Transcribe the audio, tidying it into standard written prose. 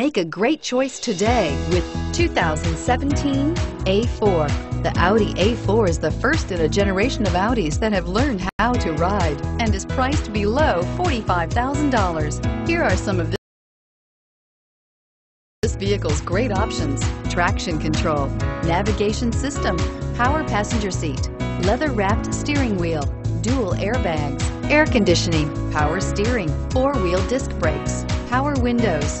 Make a great choice today with 2017 A4. The Audi A4 is the first in a generation of Audis that have learned how to ride and is priced below $45,000. Here are some of this vehicle's great options: traction control, navigation system, power passenger seat, leather-wrapped steering wheel, dual airbags, air conditioning, power steering, four-wheel disc brakes, power windows,